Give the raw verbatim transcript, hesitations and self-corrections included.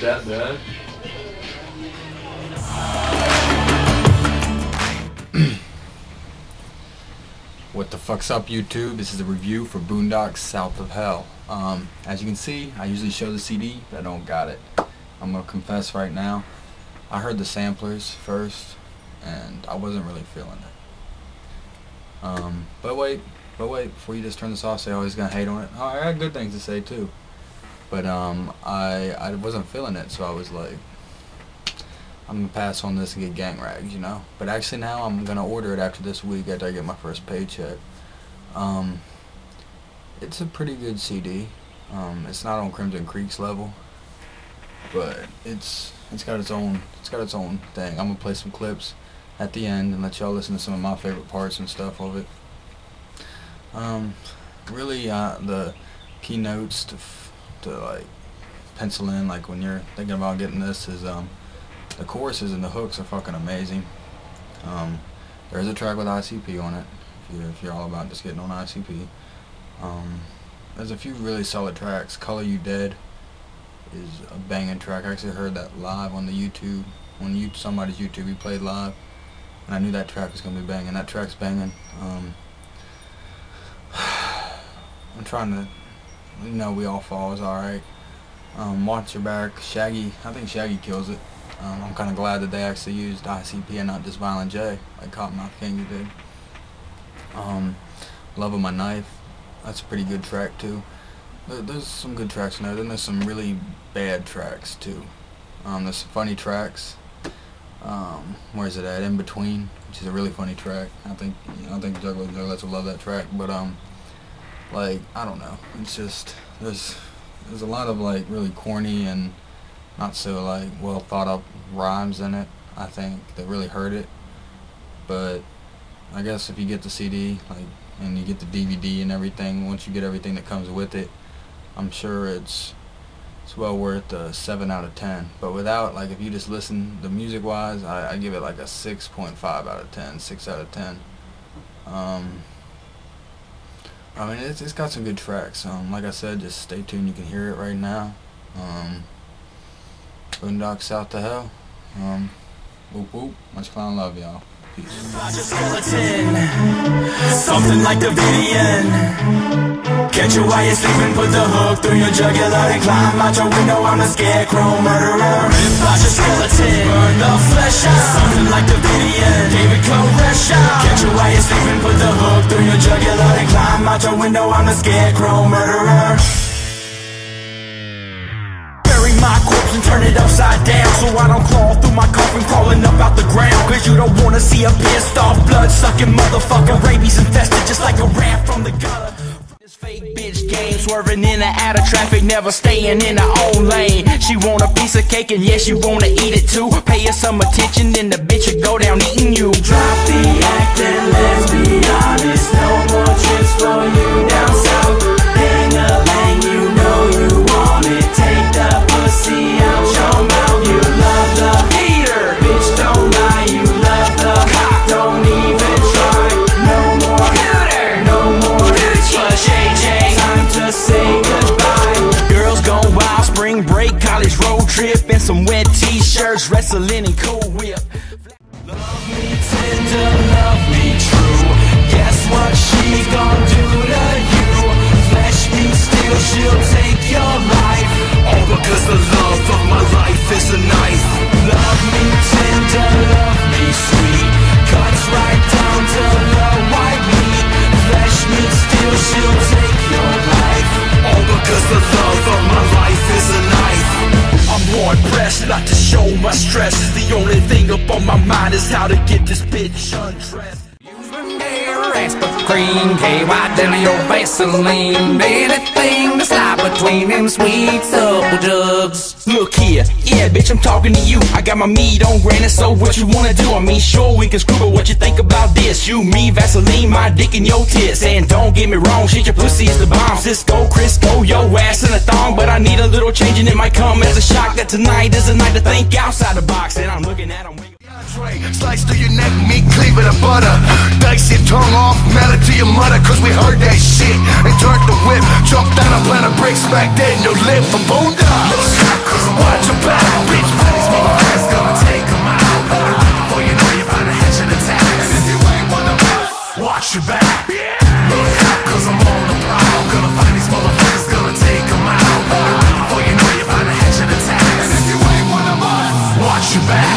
Take that, man. What the fuck's up, YouTube? This is a review for Boondox, South of Hell. Um, as you can see, I usually show the C D, but I don't got it. I'm gonna confess right now, I heard the samplers first, and I wasn't really feeling it. Um, but wait, but wait, before you just turn this off, say, oh, he's gonna hate on it. Oh, I had good things to say too. But um, I, I wasn't feeling it, so I was like, I'm gonna pass on this and get gang ragged, you know? But actually now I'm gonna order it after this week, after I get my first paycheck. Um, it's a pretty good C D. Um, it's not on Crimson Creek's level, but it's it's got its own it's got its own thing. I'm gonna play some clips at the end and let y'all listen to some of my favorite parts and stuff of it. Um, really, uh, the keynotes to f to like pencil in, like when you're thinking about getting this, is um. The choruses and the hooks are fucking amazing. Um, there's a track with I C P on it, if you're, if you're all about just getting on I C P. Um, there's a few really solid tracks. Color You Dead is a banging track. I actually heard that live on the YouTube, on you, somebody's YouTube, he played live, and I knew that track was gonna be banging. That track's banging. Um, I'm trying to, you know, We All Fall is alright. Um, Watch Your Back, Shaggy, I think Shaggy kills it. Um, I'm kind of glad that they actually used I C P and not just Violent J, like Cottonmouth King did. Um, Love of My Knife, that's a pretty good track too. There, there's some good tracks in there, then there's some really bad tracks too. Um, there's some funny tracks. Um, where is it at? In Between, which is a really funny track. I think you know, I think Juggler Jugglets will love that track, but um, like, I don't know. It's just, there's, there's a lot of like really corny and not so like well thought up rhymes in it, I think, that really hurt it. But I guess if you get the C D, like, and you get the D V D and everything, once you get everything that comes with it, I'm sure it's it's well worth a seven out of ten. But without, like, if you just listen the music wise, I, I give it like a six point five out of ten, six out of ten. Um, I mean, it's, it's got some good tracks. Um, like I said, just stay tuned, you can hear it right now. Um, Boondox, South of Hell. Um, whoop whoop. Much clown love, y'all. Peace. Something like the Vidian. Catch you while you're sleeping, put the hook through your jugular and climb out your window. I'm a scarecrow murderer. Rip out your skeleton, burn the flesh out. Something like the Vidian. David Koresh. Catch you while you're sleeping, put the hook through your jugular and climb out your window. I'm a scarecrow murderer. My corpse and turn it upside down, so I don't claw through my coffin crawling up out the ground. Cause you don't wanna see a pissed off blood sucking motherfucker, rabies infested just like a rat from the gutter. This fake bitch game, swerving in and out of traffic, never staying in her own lane. She want a piece of cake and yes, she wanna eat it too. Pay her some attention then the bitch will go down eating you. Drop the act and let's be honest, no more trips for you down south. Hang a lane, you know you want it, take the see out your mouth, you love the hater. Bitch, don't lie, you love the cock. Don't even try. No more hooter, no more hooter. J J, time to say goodbye. Girls gone wild, spring break, college road trip, and some wet t-shirts, wrestling and Cool Whip. Love me tender, love me true. Guess what she's gonna do to you? Flesh me still, she'll take your life. All because the love of my life is a knife. Love me tender, love me sweet. Cuts right down to the white meat. Flesh meat still, she'll take your life. All because the love of my life is a knife. I'm hard pressed not to show my stress. The only thing up on my mind is how to get this bitch undressed. Use my hair, but cream, K Y Delio, Vaseline, anything to slide between them sweet supple jugs. Look here, yeah, bitch, I'm talking to you. I got my meat on granite, so what you wanna do? I mean, sure, we can scribble what you think about this. You, me, Vaseline, my dick in your tits. And don't get me wrong, shit, your pussy is the bomb. Cisco, Crisco, yo ass in a thong. But I need a little change and it might come as a shock that tonight is a night to think outside the box. And I'm looking at them. Slice through your neck, meat cleaver to butter. Dice your tongue off, mallet to your mother. Cause we heard that shit and turned the whip. Jumped down a plan of bricks back then, no lip for Boondox. Watch your back, bitch. Buddies make a fast, gonna take them out. Before you know, you find a hedge and attack. And if you ain't one of us, watch your back. Look out, cause I'm on the prowl. Gonna find these motherfuckers, gonna take them out. Before you know, you find a hedge and attack. And if you ain't one of us, watch your back.